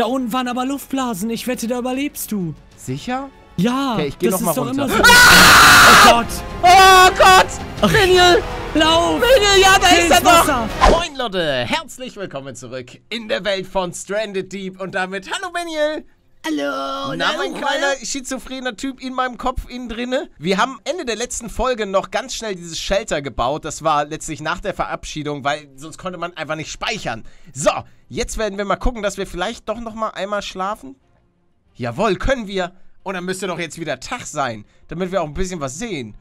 Da unten waren aber Luftblasen. Ich wette, da überlebst du. Sicher? Ja. Okay, ich geh noch mal runter. So. Ah! Oh Gott. Oh Gott. Benjel. Lauf. Benjel, ja, da ist er doch. Moin Leute, herzlich willkommen zurück in der Welt von Stranded Deep. Und damit, hallo Benjel. Hallo! Na, mein kleiner schizophrener Typ in meinem Kopf innen drinne. Wir haben Ende der letzten Folge noch ganz schnell dieses Shelter gebaut. Das war letztlich nach der Verabschiedung, weil sonst konnte man einfach nicht speichern. So, jetzt werden wir mal gucken, dass wir vielleicht doch nochmal einmal schlafen. Jawohl, können wir. Und dann müsste doch jetzt wieder Tag sein, damit wir auch ein bisschen was sehen.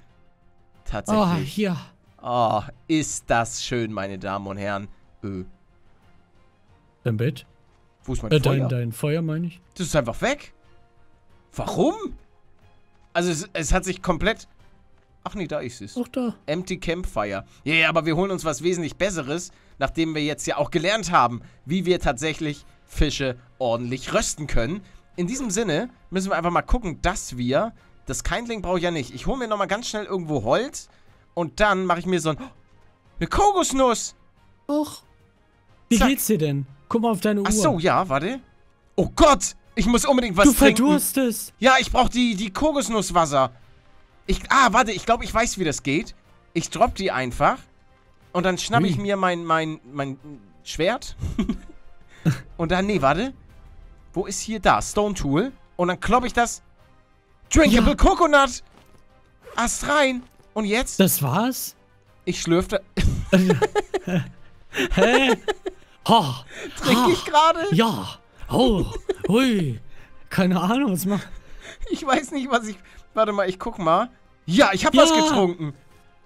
Tatsächlich. Oh, hier. Oh, ist das schön, meine Damen und Herren. Dein Bett? Wo ist mein Feuer? Dein Feuer, meine ich. Das ist einfach weg. Warum? Also es hat sich komplett... Ach nee, da ist es. Ach da. Empty Campfire. Ja, yeah, aber wir holen uns was wesentlich Besseres, nachdem wir jetzt ja auch gelernt haben, wie wir tatsächlich Fische ordentlich rösten können. In diesem Sinne müssen wir einfach mal gucken, dass wir... Das Kindling brauche ich ja nicht. Ich hole mir nochmal ganz schnell irgendwo Holz und dann mache ich mir so ein... Eine Kokosnuss! Och. Wie geht's dir denn? Guck mal auf deine Uhr. Ach so, ja, warte. Oh Gott, ich muss unbedingt was trinken. Du verdurstest. Ja, ich brauche die Kokosnusswasser. Warte, ich glaube, ich weiß, wie das geht. Ich droppe die einfach. Und dann schnappe ich mir mein Schwert. Und dann, nee, warte. Wo ist hier? Da, Stone Tool. Und dann kloppe ich das. Drinkable Coconut. Ast rein. Und jetzt? Das war's? Ich schlürfte. Hä? Ha! Trinke ich gerade? Ja! Oh! Hui! Keine Ahnung, was macht. Ich weiß nicht, was ich. Warte mal, ich guck mal. Ja, ich hab was getrunken.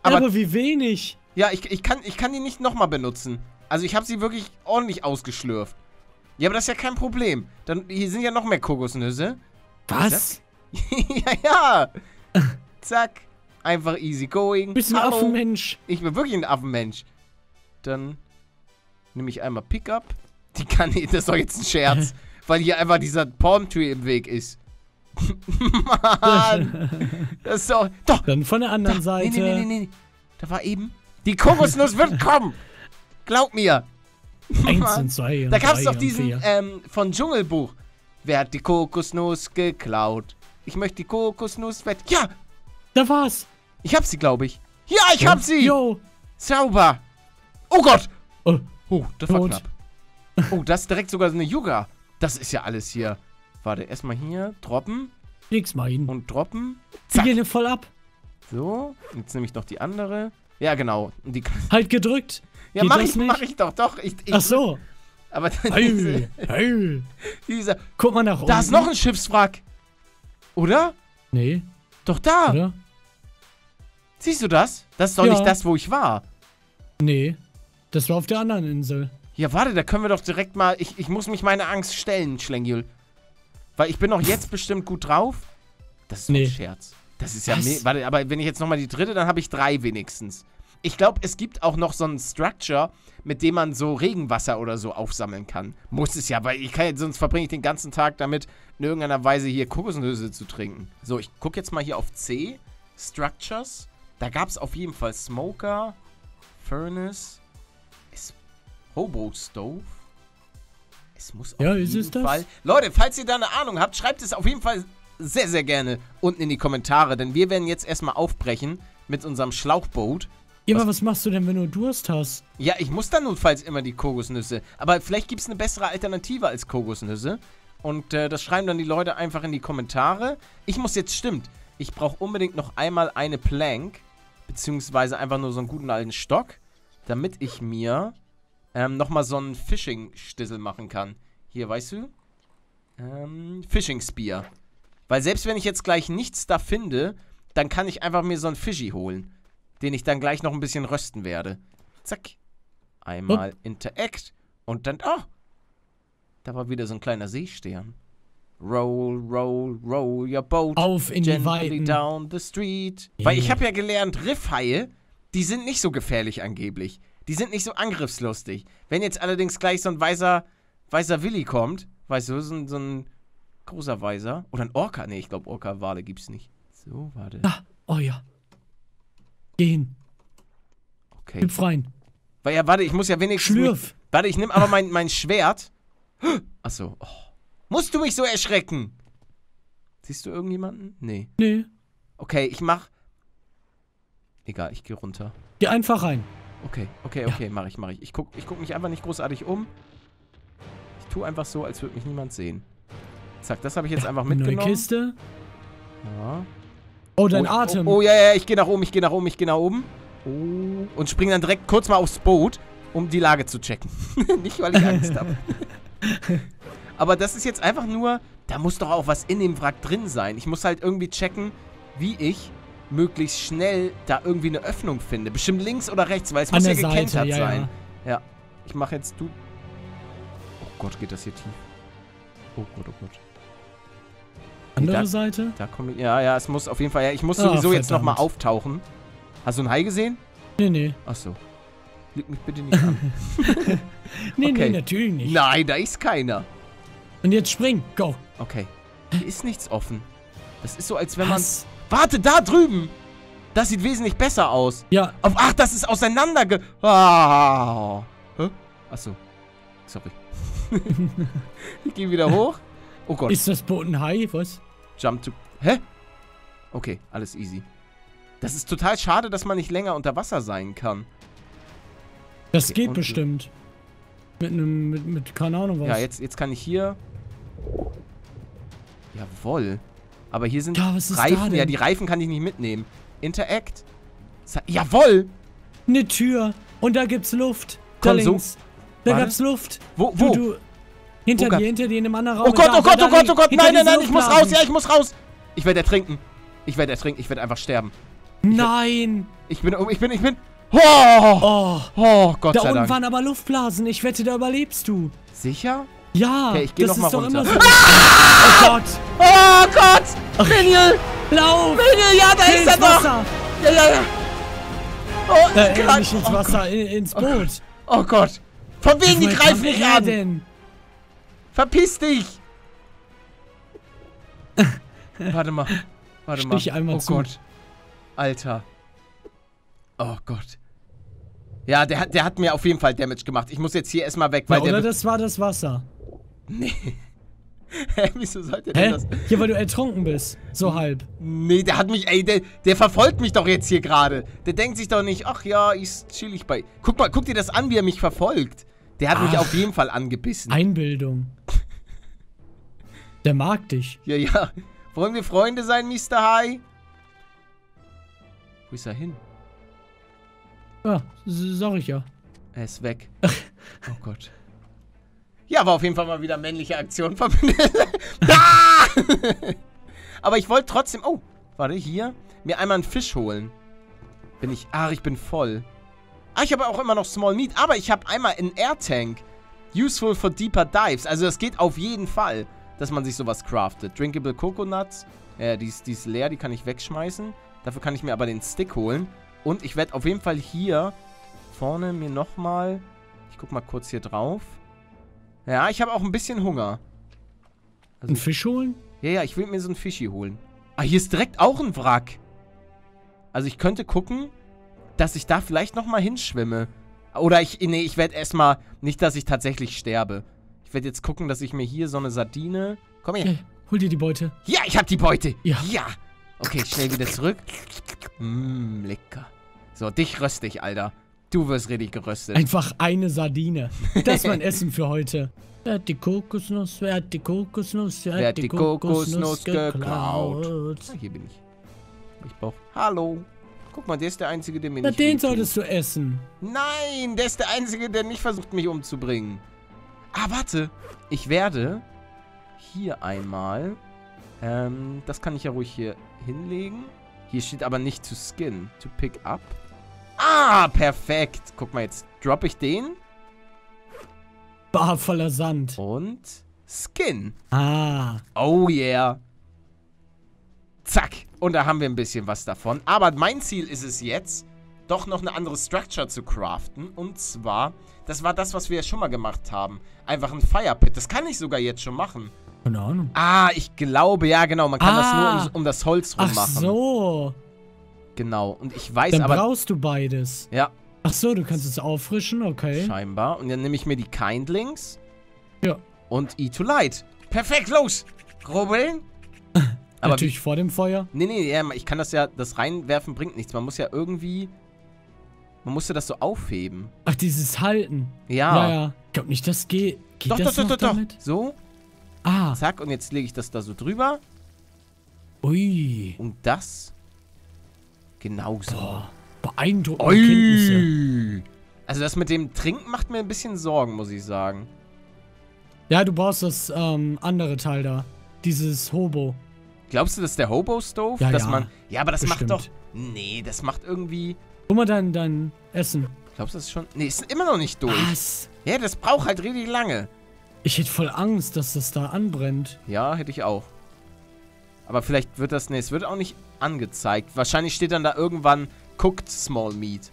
Aber wie wenig? Ja, ich kann die nicht nochmal benutzen. Also ich habe sie wirklich ordentlich ausgeschlürft. Ja, aber das ist ja kein Problem. Dann, hier sind ja noch mehr Kokosnüsse. Was? Ja, ja! Zack. Einfach easy going. Bist ein Affenmensch. Ich bin wirklich ein Affenmensch. Dann. Nehme ich einmal Pickup. Das ist doch jetzt ein Scherz. Weil hier einfach dieser Palm-Tree im Weg ist. Mann! Das ist doch... Dann von der anderen Seite. Nee. Da war eben... Die Kokosnuss wird kommen! Glaub mir! Eins und zwei und da gab's doch diesen, von Dschungelbuch. Wer hat die Kokosnuss geklaut? Ich möchte die Kokosnuss wett... Ja! Da war's! Ich hab sie, glaube ich. Ja, ich hab sie! Jo! Sauber! Oh Gott! Oh, das war knapp. Oh, das ist direkt sogar so eine Yuga. Das ist ja alles hier. Warte, erstmal hier, droppen. Nix mal hin. Und droppen. Zack. Die gehen voll ab. So, jetzt nehme ich noch die andere. Ja, genau. Und die halt gedrückt. Ja, geht mach ich doch. Ach so. Aber dann guck mal nach oben. Da ist noch ein Schiffswrack. Oder? Nee. Doch da. Oder? Siehst du das? Das ist doch nicht das, wo ich war. Nee. Das war auf der anderen Insel. Ja, warte, da können wir doch direkt mal... Ich muss mich meiner Angst stellen, Schlengel. Weil ich bin doch jetzt bestimmt gut drauf. Das ist ein Scherz. Das ist ja... Warte, aber wenn ich jetzt nochmal die dritte, dann habe ich 3 wenigstens. Ich glaube, es gibt auch noch so ein Structure, mit dem man so Regenwasser oder so aufsammeln kann. Muss es ja, weil ich kann jetzt... Sonst verbringe ich den ganzen Tag damit, in irgendeiner Weise hier Kokosnüsse zu trinken. So, ich gucke jetzt mal hier auf C. Structures. Da gab es auf jeden Fall Smoker, Furnace... Hobo-Stove. Es muss auf jeden Fall... Leute, falls ihr da eine Ahnung habt, schreibt es auf jeden Fall sehr, sehr gerne unten in die Kommentare. Denn wir werden jetzt erstmal aufbrechen mit unserem Schlauchboot. Ja, aber was machst du denn, wenn du Durst hast? Ja, ich muss dann notfalls immer die Kokosnüsse. Aber vielleicht gibt es eine bessere Alternative als Kokosnüsse. Und das schreiben dann die Leute einfach in die Kommentare. Ich muss jetzt... Stimmt. Ich brauche unbedingt noch einmal eine Plank. Beziehungsweise einfach nur so einen guten alten Stock. Damit ich mir... nochmal so einen Fishing-Stissel machen kann. Hier, weißt du? Fishing-Spear. Weil selbst wenn ich jetzt gleich nichts da finde, dann kann ich einfach mir so einen Fischi holen. Den ich dann gleich noch ein bisschen rösten werde. Zack. Einmal Interact. Und dann... Oh! Da war wieder so ein kleiner Seestern. Roll, roll, roll your boat. Auf in die Weiten. Down the street. Yeah. Weil ich habe ja gelernt, Riffhaie, die sind nicht so gefährlich angeblich. Die sind nicht so angriffslustig. Wenn jetzt allerdings gleich so ein weißer Willi kommt, weißt du, so ein großer Weißer. Oder ein Orca. Ne, ich glaube, Orca-Wale gibt's nicht. So, warte. Oh ja. Geh hin. Okay. Gib rein. Warte, ich muss ja wenigstens... Schlürf. Warte, ich nehme aber mein Schwert. Achso. Oh. Musst du mich so erschrecken? Siehst du irgendjemanden? Nee. Nee. Okay, ich mach... Egal, ich gehe runter. Geh einfach rein. Okay, okay, okay, ja. Mach ich. Ich guck mich einfach nicht großartig um. Ich tue einfach so, als würde mich niemand sehen. Zack, das habe ich jetzt einfach mitgenommen. Neue Kiste. Ja. Oh, dein Atem. Oh, ja, ja, ich gehe nach oben, ich gehe nach oben. Oh. Und spring dann direkt kurz mal aufs Boot, um die Lage zu checken. Nicht, weil ich Angst habe. Aber das ist jetzt einfach nur, da muss doch auch was in dem Wrack drin sein. Ich muss halt irgendwie checken, wie ich möglichst schnell da irgendwie eine Öffnung finde. Bestimmt links oder rechts, weil es muss ja gekentert sein. Ja, ich mache jetzt du... Oh Gott, geht das hier tief. Oh Gott, oh Gott. Andere Seite? Da komme ich... Ja, ja, es muss auf jeden Fall... Ja, ich muss sowieso jetzt nochmal auftauchen. Hast du einen Hai gesehen? Nee, nee. Ach so. Lüg mich bitte nicht an. Nee, okay. Nee, natürlich nicht. Nein, da ist keiner. Und jetzt spring, go. Okay. Hier ist nichts offen. Das ist so, als wenn man... Warte, da drüben! Das sieht wesentlich besser aus. Ja. Ach, das ist auseinanderge... Ah. Hä? Ach so. Sorry. Ich gehe wieder hoch. Oh Gott. Ist das Boot ein Hai? Was? Jump to... Hä? Okay, alles easy. Das ist total schade, dass man nicht länger unter Wasser sein kann. Das okay, geht bestimmt. Mit einem... Mit keine Ahnung was. Ja, jetzt kann ich hier... Jawohl. Aber hier sind ja, Reifen. Ja, die Reifen kann ich nicht mitnehmen. Interact. Jawohl! Eine Tür. Und da gibt's Luft. Da links. Da gab's Luft. Wo? Du. Hinter dir, in einem anderen Raum. Oh Gott, nein, ich muss raus, ich muss raus. Ich werde ertrinken. Ich werde einfach sterben. Nein! Ich bin... Oh, Gott sei Dank. Da unten waren aber Luftblasen. Ich wette, da überlebst du. Sicher? Ja, okay, ich geh noch mal runter. So. Ah! Oh Gott! Oh Gott! Benjel! Lauf! Benjel, ja, da ist er doch! Ja. Oh, nicht ins Wasser, ins Boot. Oh Gott! Von wegen, die greifen mich an! Denn? Verpiss dich! Warte mal. Stich einmal zu. Oh Gott. Alter. Oh Gott. Ja, der hat mir auf jeden Fall Damage gemacht. Ich muss jetzt hier erstmal weg, weil ja, oder der... das war das Wasser. Nee. Hä, wieso sollte denn das? Hier, weil du ertrunken bist. So halb. Nee, der hat mich, ey, der verfolgt mich doch jetzt hier gerade. Der denkt sich doch nicht, ach ja, ich chill ich bei... Guck dir das an, wie er mich verfolgt. Der hat mich auf jeden Fall angebissen. Einbildung. Der mag dich. Ja, ja. Wollen wir Freunde sein, Mr. High? Wo ist er hin? Ja, sag ich ja. Er ist weg. Oh Gott. Ja, war auf jeden Fall mal wieder männliche Aktion von Aber ich wollte trotzdem... Oh, warte, hier. Mir einmal einen Fisch holen. Bin ich... Ach, ich bin voll. Ah, ich habe auch immer noch Small Meat. Aber ich habe einmal einen Airtank. Useful for deeper dives. Also das geht auf jeden Fall, dass man sich sowas craftet. Drinkable Coconuts. Die ist leer, die kann ich wegschmeißen. Dafür kann ich mir aber den Stick holen. Und ich werde auf jeden Fall hier vorne mir nochmal... Ich guck mal kurz hier drauf. Ja, ich habe auch ein bisschen Hunger. Also einen Fisch holen? Ja, ja, ich will mir so einen Fischi holen. Ah, hier ist direkt auch ein Wrack. Also ich könnte gucken, dass ich da vielleicht nochmal hinschwimme. Oder ich... Nee, ich werde erstmal... Nicht, dass ich tatsächlich sterbe. Ich werde jetzt gucken, dass ich mir hier so eine Sardine... Komm her. Hey, hol dir die Beute. Ja, ich habe die Beute. Ja. Okay, schnell wieder zurück. Lecker. So, dich röste ich, Alter. Du wirst richtig geröstet. Einfach eine Sardine. Das ist mein Essen für heute. Wer hat die Kokosnuss geklaut? Ah, hier bin ich. Hallo. Guck mal, der ist der Einzige, der mir nicht... Na, den solltest du essen. Nein, der ist der Einzige, der nicht versucht, mich umzubringen. Ah, warte. Ich werde hier einmal... das kann ich ja ruhig hier hinlegen. Hier steht aber nicht to skin. To pick up. Ah, perfekt. Guck mal, jetzt droppe ich den. Bar voller Sand. Und skin. Ah. Oh yeah. Zack. Und da haben wir ein bisschen was davon. Aber mein Ziel ist es jetzt, doch noch eine andere Structure zu craften. Und zwar, das war das, was wir ja schon mal gemacht haben. Einfach ein Fire Pit. Das kann ich sogar jetzt schon machen. Keine Ahnung. Ah, ich glaube, ja genau. Man kann das nur um das Holz rum machen. Ach so. Genau, und ich weiß aber... Dann brauchst du beides. Ja. Ach so, du kannst es auffrischen, okay. Scheinbar. Und dann nehme ich mir die Kindlings. Ja. Und E to Light. Perfekt, los! Rubbeln. Aber natürlich vor dem Feuer. Nee, nee, ja, ich kann das ja, das reinwerfen bringt nichts. Man muss ja irgendwie, man musste das so aufheben. Ach, dieses Halten. Ja. Ja. Ich glaube nicht, das geht. Geht das noch damit? So. Ah. Zack, und jetzt lege ich das da so drüber. Ui. Und das genauso. Boah. Beeindruckende Ui. Kenntnisse. Also das mit dem Trinken macht mir ein bisschen Sorgen, muss ich sagen. Ja, du brauchst das andere Teil da. Dieses Hobo. Glaubst du, das ist der Hobo-Stove? Ja, dass ja. Man, ja, aber das bestimmt. Macht doch... Nee, das macht irgendwie... Guck mal dein Essen. Glaubst du, das ist schon... Nee, ist immer noch nicht durch. Was? Ja, das braucht halt richtig lange. Ich hätte voll Angst, dass das da anbrennt. Ja, hätte ich auch. Aber vielleicht wird das... Nee, es wird auch nicht angezeigt. Wahrscheinlich steht dann da irgendwann Cooked Small Meat.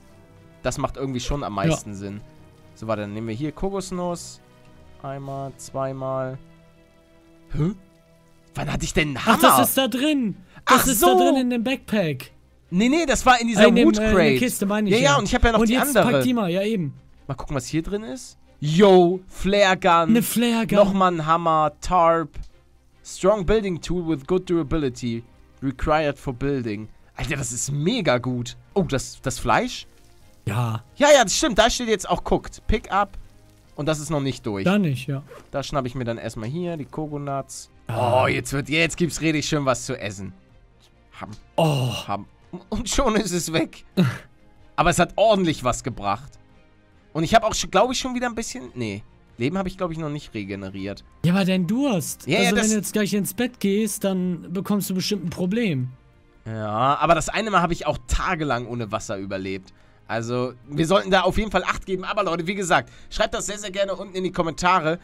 Das macht irgendwie schon am meisten Sinn. So, warte, dann nehmen wir hier Kokosnuss. Einmal, zweimal. Hä? Wann hatte ich denn einen Hammer? Ach, das ist da drin. Das ist da drin in dem Backpack. Nee, nee, das war in dieser Wood Crate. In der Kiste, meine ich. Ja, ja, und ich habe ja noch die andere. Und jetzt pack die mal, ja eben. Mal gucken, was hier drin ist. Yo, Flare Gun. Eine Flare Gun. Nochmal ein Hammer, Tarp. Strong Building Tool with good durability. Required for building. Alter, das ist mega gut. Oh, das Fleisch? Ja. Ja, ja, das stimmt. Da steht jetzt auch guckt. Pick up. Und das ist noch nicht durch. Da nicht, ja. Da schnappe ich mir dann erstmal hier die Coconuts. Oh, jetzt gibt's richtig schön was zu essen. Ham. Oh. Ham. Und schon ist es weg. Aber es hat ordentlich was gebracht. Und ich habe auch, glaube ich, schon wieder ein bisschen... Nee, Leben habe ich, glaube ich, noch nicht regeneriert. Ja, aber dein Durst. Ja, also ja, wenn du jetzt gleich ins Bett gehst, dann bekommst du bestimmt ein Problem. Ja, aber das eine Mal habe ich auch tagelang ohne Wasser überlebt. Also, wir sollten da auf jeden Fall Acht geben. Aber Leute, wie gesagt, schreibt das sehr, sehr gerne unten in die Kommentare,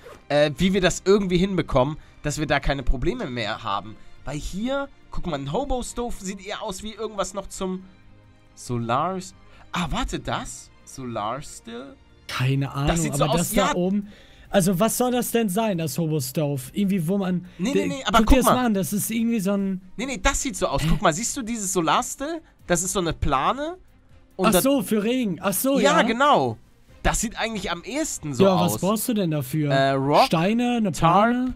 wie wir das irgendwie hinbekommen, dass wir da keine Probleme mehr haben. Weil hier, guck mal, ein Hobo-Stove sieht eher aus wie irgendwas noch zum Solarstill. Ah, warte, das? Solarstill? Keine Ahnung, das sieht so aber aus, das ja, da oben... Also, was soll das denn sein, das Hobo-Stove? Irgendwie, wo man... Nee, nee, nee, aber guck mal. Mal an, das ist irgendwie so ein... Nee, nee, das sieht so aus. Guck mal, siehst du dieses Solarstill? Das ist so eine Plane... Und ach so, für Regen. Ach so, ja. Ja, genau. Das sieht eigentlich am ehesten so aus. Ja, was brauchst du denn dafür? Rock, Steine, eine Tarp.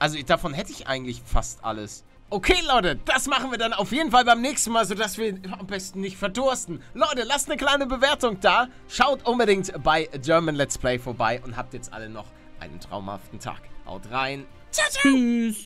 Also davon hätte ich eigentlich fast alles. Okay, Leute, das machen wir dann auf jeden Fall beim nächsten Mal, sodass wir am besten nicht verdursten. Leute, lasst eine kleine Bewertung da. Schaut unbedingt bei German Let's Play vorbei und habt jetzt alle noch einen traumhaften Tag. Haut rein. Ciao, ciao. Tschüss.